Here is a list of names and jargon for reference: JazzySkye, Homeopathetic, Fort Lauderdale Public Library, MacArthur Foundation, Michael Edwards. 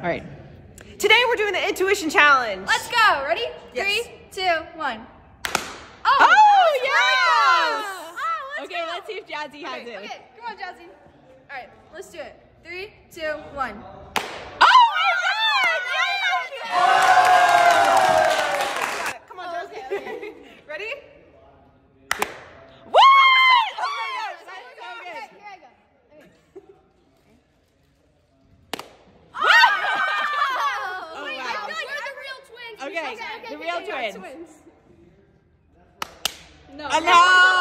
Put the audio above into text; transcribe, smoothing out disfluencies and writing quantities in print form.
All right. Today we're doing the intuition challenge. Let's go. Ready? Yes. 3, 2, 1. Oh yes! Oh, let's go. Let's see if Jazzy has it. Okay, come on, Jazzy. All right, let's do it. 3, 2, 1. Oh my God! Yes! Come on, Jazzy. Okay. Ready? Okay, the real twins. No.